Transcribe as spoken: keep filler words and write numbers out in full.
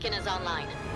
beacon is online.